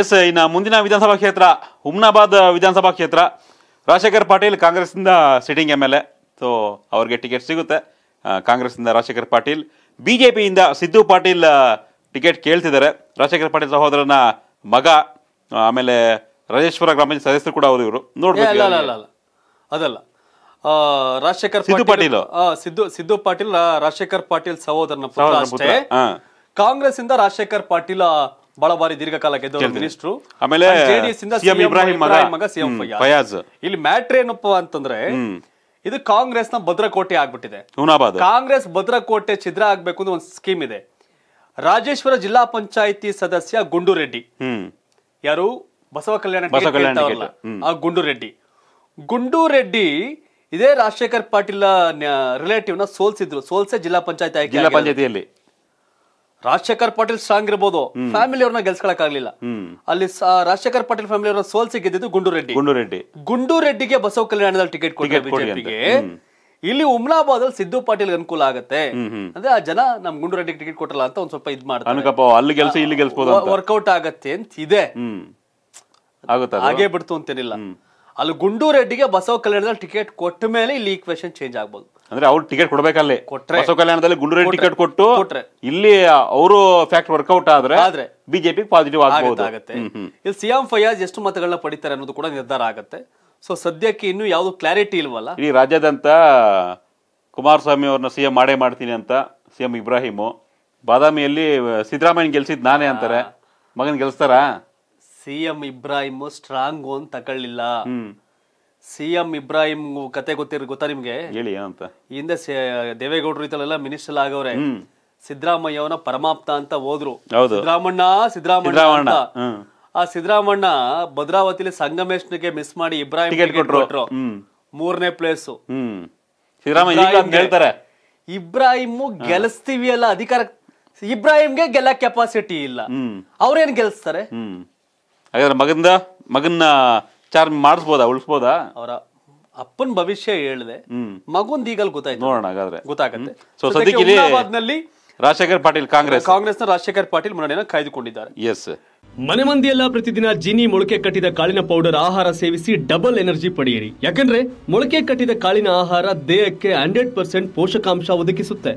S ಇನ್ನ ಮುಂದಿನ ವಿಧಾನಸಭಾ ಕ್ಷೇತ್ರ ಉಮನಾಬಾದ್ ವಿಧಾನಸಭಾ ಕ್ಷೇತ್ರ ರಾಜಶೇಖರ್ ಪಾಟೀಲ್ ಕಾಂಗ್ರೆಸ್ನಿಂದ ಸಿಟಿಂಗ್ ಎಂಎಲ್ಎ ಸೊ ಅವರಿಗೆ ಟಿಕೆಟ್ ಸಿಗುತ್ತೆ ಕಾಂಗ್ರೆಸ್ನಿಂದ ರಾಜಶೇಖರ್ ಪಾಟೀಲ್ ಬಿಜೆಪಿಯಿಂದ ಸಿದ್ದು ಪಾಟೀಲ್ ಟಿಕೆಟ್ ಕೇಳ್ತಿದ್ದಾರೆ ರಾಜಶೇಖರ್ ಪಾಟೀಲ್ ಸಹೋದರನ ಮಗ ಆಮೇಲೆ ರಾಜೇಶ್ವರ ಗ್ರಾಮ ಪಂಚಾಯತ್ ಸದಸ್ಯರು ಕೂಡ ಅವರು ಇವರು ನೋಡಬೇಕು ಅದಲ್ಲ ರಾಜಶೇಖರ್ ಪಾಟೀಲ್ ಸಿದ್ದು ಪಾಟೀಲ್ ರಾಜಶೇಖರ್ ಪಾಟೀಲ್ ಸಹೋದರನ ಪುತ್ರ ಅಷ್ಟೇ ಕಾಂಗ್ರೆಸ್ ಇಂದ ರಾಜಶೇಖರ್ ಪಾಟೀಲ್ ಬಹಳ ಬಾರಿ ದೀರ್ಘಕಾಲ ಗೆದ್ದವರು ಮಿನಿಸ್ಟ್ರು ಆಮೇಲೆ ಜೆಡಿಎಸ್ ಇಂದ ಸಿಎಂ ಇಬ್ರಾಹಿಂ ಮಗ ಸಿಎಂ ಫಯಾಜ್ ಇಲ್ಲಿ ಮ್ಯಾಟ್ರ್ ಏನಪ್ಪ ಅಂತಂದ್ರೆ ಇದು ಕಾಂಗ್ರೆಸ್ ನ ಭದ್ರಕೋಟೆ ಆಗ್ಬಿಟ್ಟಿದೆ ಕಾಂಗ್ರೆಸ್ ಭದ್ರಕೋಟೆ ಛಿದ್ರ ಆಗ್ಬೇಕು ಅಂತ ಒಂದು ಸ್ಕೀಮ್ ಇದೆ ರಾಜೇಶ್ವರ ಜಿಲ್ಲಾ ಪಂಚಾಯಿತಿ ಸದಸ್ಯ ಗುಂಡೂ ರೆಡ್ಡಿ ಯಾರು ಬಸವ ಕಲ್ಯಾಣ ಆ ಗುಂಡೂ ರೆಡ್ಡಿ ಇದೇ ರಾಜಶೇಖರ್ ಪಾಟೀಲ್ ರಿಲೇಟಿವ್ ನ ಸೋಲ್ಸಿದ್ರು ಸೋಲ್ಸೆ ಜಿಲ್ಲಾ ಪಂಚಾಯತ್ ಆಯ್ಕೆ ಜಿಲ್ಲಾ ಪಂಚಾಯತಿಯಲ್ಲಿ ರಾಜಶೇಖರ್ ಪಾಟೀಲ್ ಸ್ಟ್ರಾಂಗ್ ಇರಬಹುದು ಫ್ಯಾಮಿಲಿ ಅವ್ರನ್ನ ಗೆಲ್ಸ್ಕೊಳಕ್ ಆಗ್ಲಿಲ್ಲ ಅಲ್ಲಿ ರಾಜಶೇಖರ್ ಪಾಟೀಲ್ ಫ್ಯಾಮಿಲಿ ಅವ್ರನ್ನ ಸೋಲ್ಸಿ ಗೆದ್ದಿದ್ದು ಗುಂಡೂರೆಡ್ಡಿಗೆ ಬಸವ ಕಲ್ಯಾಣದಲ್ಲಿ ಟಿಕೆಟ್ ಕೊಟ್ಟಿದೆ ಬಿಜೆಪಿಗೆ ಇಲ್ಲಿ ಉಮನಾಬಾದ್ ಅಲ್ಲಿ ಸಿದ್ದು ಪಾಟೀಲ್ ಅನುಕೂಲ ಆಗುತ್ತೆ ಅಂದ್ರೆ ಆ ಜನ ನಮ್ ಗುಂಡೂರೆಡ್ಡಿಗೆ ಟಿಕೆಟ್ ಕೊಟ್ಟಲ್ಲ ಅಂತ ಒಂದ್ ಸ್ವಲ್ಪ ಇದ್ ಮಾಡ್ತಾರೆ ವರ್ಕೌಟ್ ಆಗತ್ತೆ ಅಂತ ಇದೆ ಹಾಗೆ ಬಿಡ್ತು ಅಂತೇನಿಲ್ಲ ಅಲ್ಲಿ ಗುಂಡೂ ರೆಡ್ಡಿಗೆ ಬಸವ ಕಲ್ಯಾಣದಲ್ಲಿ ಟಿಕೆಟ್ ಕೊಟ್ಟ ಮೇಲೆ ಇಲ್ಲಿ ಈಕ್ವೇಶನ್ ಚೇಂಜ್ ಆಗ್ಬೋದು ಅಂದ್ರೆ ಅವ್ರು ಟಿಕೆಟ್ ಕೊಡ್ಬೇಕಲ್ಲೇ ಬಸವ ಕಲ್ಯಾಣದಲ್ಲಿ ಗುಂಡೂ ರೆಡ್ಡಿ ಟಿಕೆಟ್ ಕೊಟ್ಟು ಇಲ್ಲಿ ಅವರು ಫ್ಯಾಕ್ಟ್ ವರ್ಕೌಟ್ ಆದ್ರೆ ಬಿಜೆಪಿ ಪಾಸಿಟಿವ್ ಆಗುತ್ತೆ ಇಲ್ಲಿ ಸಿಎಂ ಫಯಾಜ್ ಎಷ್ಟು ಮತಗಳನ್ನ ಪಡಿತಾರೆ ಅನ್ನೋದು ಕೂಡ ನಿರ್ಧಾರ ಆಗುತ್ತೆ ಸೊ ಸದ್ಯಕ್ಕೆ ಇನ್ನು ಯಾವ್ದು ಕ್ಲಾರಿಟಿ ಇಲ್ವಲ್ಲ ಈ ರಾಜ್ಯಾದ್ಯಂತ ಕುಮಾರಸ್ವಾಮಿ ಅವ್ರನ್ನ ಸಿಎಂ ಮಾಡೇ ಮಾಡ್ತೀನಿ ಅಂತ ಸಿಎಂ ಇಬ್ರಾಹಿಮು ಬದಾಮಿಯಲ್ಲಿ ಸಿದ್ದರಾಮಯ್ಯ ಗೆಲ್ಸಿದ್ ನಾನೇ ಅಂತಾರೆ ಮಗನ್ ಗೆಲ್ಸ್ತಾರ ಸಿಎಂ ಇಬ್ರಾಹಿಂ ಸ್ಟ್ರಾಂಗ್ ಅಂತ ತಗೊಳ್ಳಿಲ್ಲ ಸಿಎಂ ಇಬ್ರಾಹಿಂ ಕತೆ ಗೊತ್ತಿರ ಗೊತ್ತಾ ನಿಮ್ಗೆ ಹೇಳಿ ಏನಂತ ಹಿಂದೆ ದೇವೇಗೌಡರು ಇತ್ತಲ್ಲ ಮಿನಿಸ್ಟರ್ ಆಗವ್ರೆ ಸಿದ್ದರಾಮಯ್ಯ ಅವನ ಪರಮಾಪ್ತ ಅಂತ ಹೋದ್ರು ಸಿದ್ದರಾಮಣ್ಣ ಆ ಸಿದ್ದರಾಮಣ್ಣ ಭದ್ರಾವತಿಲಿ ಸಂಗಮೇಶ್ನಿಗೆ ಮಿಸ್ ಮಾಡಿ ಇಬ್ರಾಹಿಂ ಕೊಟ್ರು 3ನೇ ಪ್ಲೇಸ್ ಸಿದ್ದರಾಮಯ್ಯ ಇಬ್ರಾಹಿಂ ಗೆಲ್ಲಿಸ್ತೀವಿ ಅಲ್ಲ ಅಧಿಕಾರ ಇಬ್ರಾಹಿಂಗೆ ಗೆಲ್ಲ ಕೆಪಾಸಿಟಿ ಇಲ್ಲ ಅವ್ರೇನ್ ಗೆಲ್ಸ್ತಾರೆ ಹಾಗಾದ್ರೆ ಮಗನ್ನ ಚಾರ್ಜ್ ಮಾಡಿಸ್ಬೋದಾ ಉಳಿಸ್ಬೋದಾ ಅವರ ಅಪ್ಪನ ಭವಿಷ್ಯ ಹೇಳಿದೆ ಮಗುನ್ ಈಗಲ್ ಗೊತ್ತಾಯ್ತು ನೋಡೋಣ ಹಾಗಾದ್ರೆ ಗೊತ್ತಾಗತ್ತೆ ಸೊ ಸದ್ಯಕ್ಕೆ ಉಮನಾಬಾದ್ನಲ್ಲಿ ರಾಜಶೇಖರ್ ಪಾಟೀಲ್ ಕಾಂಗ್ರೆಸ್ನ ರಾಜಶೇಖರ್ ಪಾಟೀಲ್ ಮುನ್ನಡೆಯನ್ನು ಕಾಯ್ದುಕೊಂಡಿದ್ದಾರೆ ಎಸ್ ಮನೆ ಮಂದಿಯೆಲ್ಲ ಪ್ರತಿದಿನ ಜೀನಿ ಮೊಳಕೆ ಕಟ್ಟಿದ ಕಾಳಿನ ಪೌಡರ್ ಆಹಾರ ಸೇವಿಸಿ ಡಬಲ್ ಎನರ್ಜಿ ಪಡೆಯಿರಿ ಯಾಕಂದ್ರೆ ಮೊಳಕೆ ಕಟ್ಟಿದ ಕಾಳಿನ ಆಹಾರ ದೇಹಕ್ಕೆ 100% ಪೋಷಕಾಂಶ ಒದಗಿಸುತ್ತೆ